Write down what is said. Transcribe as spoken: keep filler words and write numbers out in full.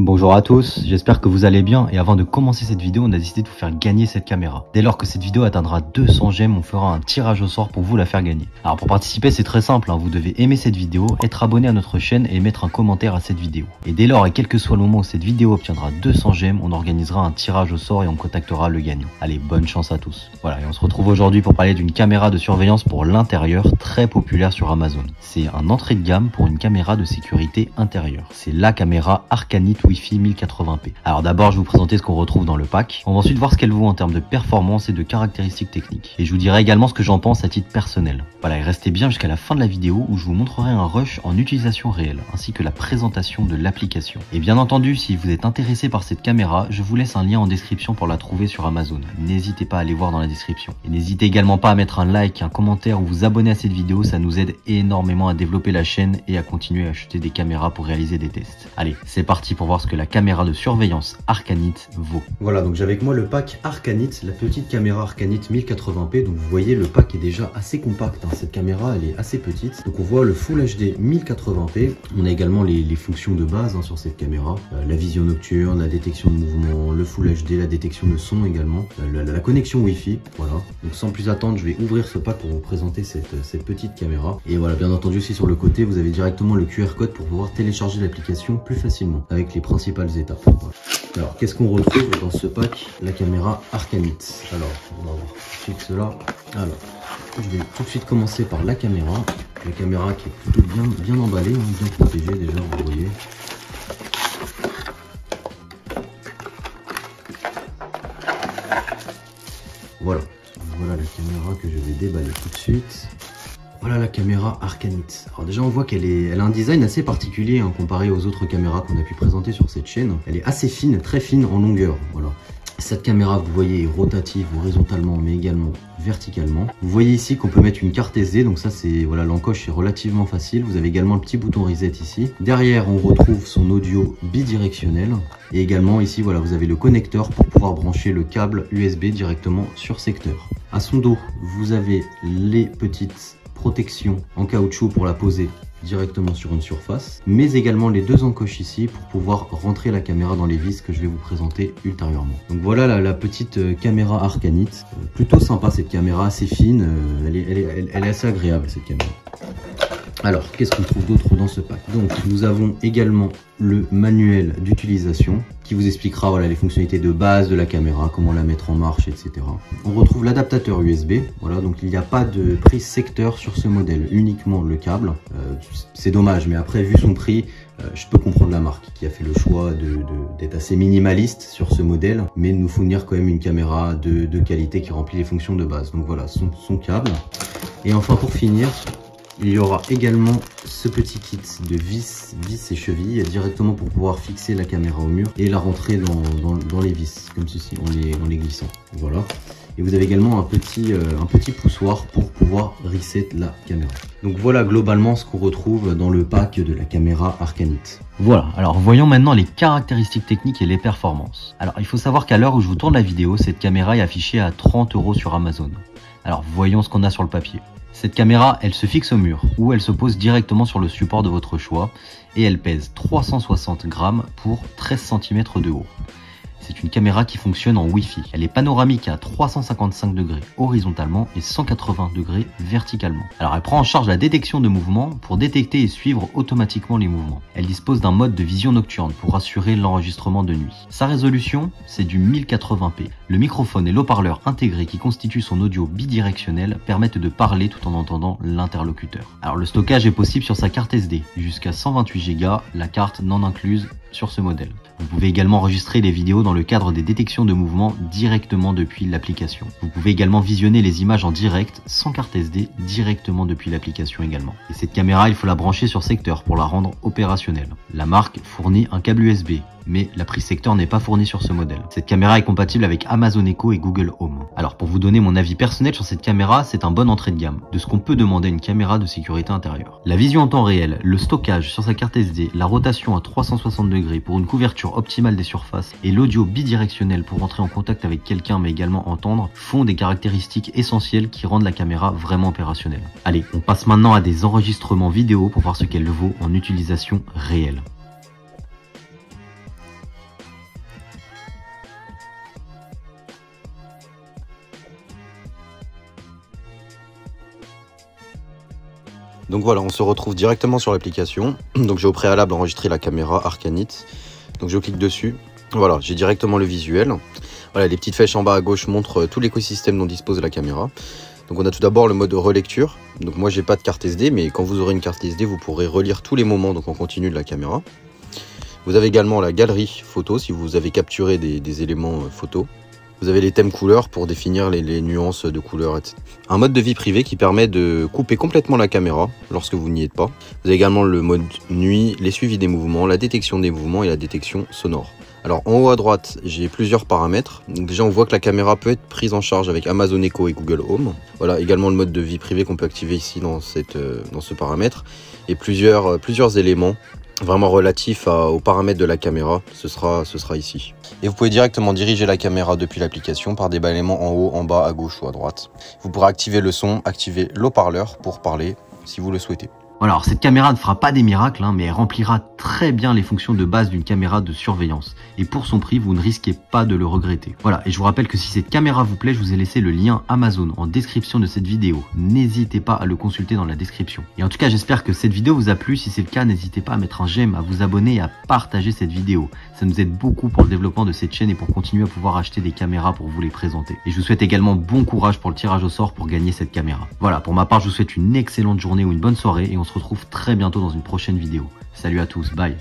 Bonjour à tous, j'espère que vous allez bien et avant de commencer cette vidéo, on a décidé de vous faire gagner cette caméra. Dès lors que cette vidéo atteindra deux cents j'aime, on fera un tirage au sort pour vous la faire gagner. Alors pour participer, c'est très simple, hein, vous devez aimer cette vidéo, être abonné à notre chaîne et mettre un commentaire à cette vidéo. Et dès lors et quel que soit le moment où cette vidéo obtiendra deux cents j'aime, on organisera un tirage au sort et on contactera le gagnant. Allez, bonne chance à tous. Voilà, et on se retrouve aujourd'hui pour parler d'une caméra de surveillance pour l'intérieur très populaire sur Amazon. C'est un entrée de gamme pour une caméra de sécurité intérieure. C'est la caméra Arcanite Wi-Fi mille quatre-vingts p. Alors d'abord, je vais vous présenter ce qu'on retrouve dans le pack. On va ensuite voir ce qu'elle vaut en termes de performance et de caractéristiques techniques. Et je vous dirai également ce que j'en pense à titre personnel. Voilà, et restez bien jusqu'à la fin de la vidéo où je vous montrerai un rush en utilisation réelle, ainsi que la présentation de l'application. Et bien entendu, si vous êtes intéressé par cette caméra, je vous laisse un lien en description pour la trouver sur Amazon. N'hésitez pas à aller voir dans la description. Et n'hésitez également pas à mettre un like, un commentaire ou vous abonner à cette vidéo, ça nous aide énormément à développer la chaîne et à continuer à acheter des caméras pour réaliser des tests. Allez, c'est parti pour voir ce que la caméra de surveillance Arcanite vaut. Voilà, donc j'ai avec moi le pack Arcanite, la petite caméra Arcanite mille quatre-vingts p. Donc vous voyez, le pack est déjà assez compact, hein. Cette caméra, elle est assez petite. Donc on voit le Full H D mille quatre-vingts p. On a également les, les fonctions de base hein, sur cette caméra. Euh, la vision nocturne, la détection de mouvement, le Full H D, la détection de son également, la, la, la connexion Wi-Fi. Voilà. Donc sans plus attendre, je vais ouvrir ce pack pour vous présenter cette, cette petite caméra. Et voilà, bien entendu aussi sur le côté, vous avez directement le Q R code pour pouvoir télécharger l'application plus facilement avec les principales étapes. Voilà. Alors qu'est-ce qu'on retrouve dans ce pack? La caméra Arcanite. Alors on va voir tout de suite cela. Alors je vais tout de suite commencer par la caméra. La caméra qui est plutôt bien, bien emballée, bien protégée déjà, vous voyez. Voilà. Voilà la caméra que je vais déballer tout de suite. Voilà la caméra Arcanite. Alors déjà on voit qu'elle est, elle a un design assez particulier hein, comparé aux autres caméras qu'on a pu présenter sur cette chaîne. Elle est assez fine, très fine en longueur. Voilà. Cette caméra, vous voyez, est rotative horizontalement, mais également verticalement. Vous voyez ici qu'on peut mettre une carte S D, donc ça c'est, voilà, l'encoche est relativement facile. Vous avez également le petit bouton reset ici. Derrière, on retrouve son audio bidirectionnel. Et également ici, voilà, vous avez le connecteur pour pouvoir brancher le câble U S B directement sur secteur. À son dos, vous avez les petites protection en caoutchouc pour la poser directement sur une surface, mais également les deux encoches ici pour pouvoir rentrer la caméra dans les vis que je vais vous présenter ultérieurement. Donc voilà la, la petite caméra Arcanite. Euh, plutôt sympa cette caméra, assez fine, euh, elle, est, elle, est, elle, elle est assez agréable cette caméra. Alors qu'est-ce qu'on trouve d'autre dans ce pack? Donc nous avons également le manuel d'utilisation qui vous expliquera voilà les fonctionnalités de base de la caméra, comment la mettre en marche, et cetera. On retrouve l'adaptateur U S B. Voilà, donc il n'y a pas de prise secteur sur ce modèle, uniquement le câble. Euh, c'est dommage, mais après vu son prix, euh, je peux comprendre la marque qui a fait le choix de, de, d'être assez minimaliste sur ce modèle, mais nous fournir quand même une caméra de, de qualité qui remplit les fonctions de base. Donc voilà son, son câble. Et enfin pour finir, il y aura également ce petit kit de vis, vis et chevilles directement pour pouvoir fixer la caméra au mur et la rentrer dans, dans, dans les vis, comme ceci, en les, en les glissant. Voilà. Et vous avez également un petit, euh, un petit poussoir pour pouvoir reset la caméra. Donc voilà globalement ce qu'on retrouve dans le pack de la caméra Arcanite. Voilà, alors voyons maintenant les caractéristiques techniques et les performances. Alors il faut savoir qu'à l'heure où je vous tourne la vidéo, cette caméra est affichée à trente euros sur Amazon. Alors voyons ce qu'on a sur le papier. Cette caméra, elle se fixe au mur ou elle se pose directement sur le support de votre choix et elle pèse trois cent soixante grammes pour treize centimètres de haut. C'est une caméra qui fonctionne en Wi-Fi. Elle est panoramique à trois cent cinquante-cinq degrés horizontalement et cent quatre-vingts degrés verticalement. Alors elle prend en charge la détection de mouvements pour détecter et suivre automatiquement les mouvements. Elle dispose d'un mode de vision nocturne pour assurer l'enregistrement de nuit. Sa résolution, c'est du mille quatre-vingts p. Le microphone et l'haut-parleur intégré qui constituent son audio bidirectionnel permettent de parler tout en entendant l'interlocuteur. Alors le stockage est possible sur sa carte S D, jusqu'à cent vingt-huit giga, la carte non incluse sur ce modèle. Vous pouvez également enregistrer les vidéos dans le cadre des détections de mouvements directement depuis l'application. Vous pouvez également visionner les images en direct sans carte S D directement depuis l'application également. Et cette caméra, il faut la brancher sur secteur pour la rendre opérationnelle. La marque fournit un câble U S B, mais la prise secteur n'est pas fournie sur ce modèle. Cette caméra est compatible avec Amazon Echo et Google Home. Alors pour vous donner mon avis personnel sur cette caméra, c'est un bon entrée de gamme de ce qu'on peut demander à une caméra de sécurité intérieure. La vision en temps réel, le stockage sur sa carte S D, la rotation à trois cent soixante degrés pour une couverture optimale des surfaces et l'audio bidirectionnel pour entrer en contact avec quelqu'un mais également entendre font des caractéristiques essentielles qui rendent la caméra vraiment opérationnelle. Allez, on passe maintenant à des enregistrements vidéo pour voir ce qu'elle vaut en utilisation réelle. Donc voilà, on se retrouve directement sur l'application. Donc j'ai au préalable enregistré la caméra Arcanite. Donc je clique dessus. Voilà, j'ai directement le visuel. Voilà, les petites flèches en bas à gauche montrent tout l'écosystème dont dispose la caméra. Donc on a tout d'abord le mode relecture. Donc moi j'ai pas de carte S D, mais quand vous aurez une carte S D, vous pourrez relire tous les moments donc en continu de la caméra. Vous avez également la galerie photo si vous avez capturé des, des éléments photo. Vous avez les thèmes couleurs pour définir les, les nuances de couleurs, et cetera. Un mode de vie privée qui permet de couper complètement la caméra lorsque vous n'y êtes pas. Vous avez également le mode nuit, les suivis des mouvements, la détection des mouvements et la détection sonore. Alors en haut à droite, j'ai plusieurs paramètres. Donc, déjà on voit que la caméra peut être prise en charge avec Amazon Echo et Google Home. Voilà également le mode de vie privée qu'on peut activer ici dans, cette, euh, dans ce paramètre. Et plusieurs, euh, plusieurs éléments vraiment relatifs à, aux paramètres de la caméra, ce sera, ce sera ici. Et vous pouvez directement diriger la caméra depuis l'application par des balayments en haut, en bas, à gauche ou à droite. Vous pourrez activer le son, activer l'haut-parleur pour parler si vous le souhaitez. Voilà, alors cette caméra ne fera pas des miracles, hein, mais elle remplira très bien les fonctions de base d'une caméra de surveillance. Et pour son prix, vous ne risquez pas de le regretter. Voilà, et je vous rappelle que si cette caméra vous plaît, je vous ai laissé le lien Amazon en description de cette vidéo. N'hésitez pas à le consulter dans la description. Et en tout cas, j'espère que cette vidéo vous a plu. Si c'est le cas, n'hésitez pas à mettre un j'aime, à vous abonner et à partager cette vidéo. Ça nous aide beaucoup pour le développement de cette chaîne et pour continuer à pouvoir acheter des caméras pour vous les présenter. Et je vous souhaite également bon courage pour le tirage au sort pour gagner cette caméra. Voilà, pour ma part, je vous souhaite une excellente journée ou une bonne soirée et on se retrouve très bientôt dans une prochaine vidéo. Salut à tous, bye!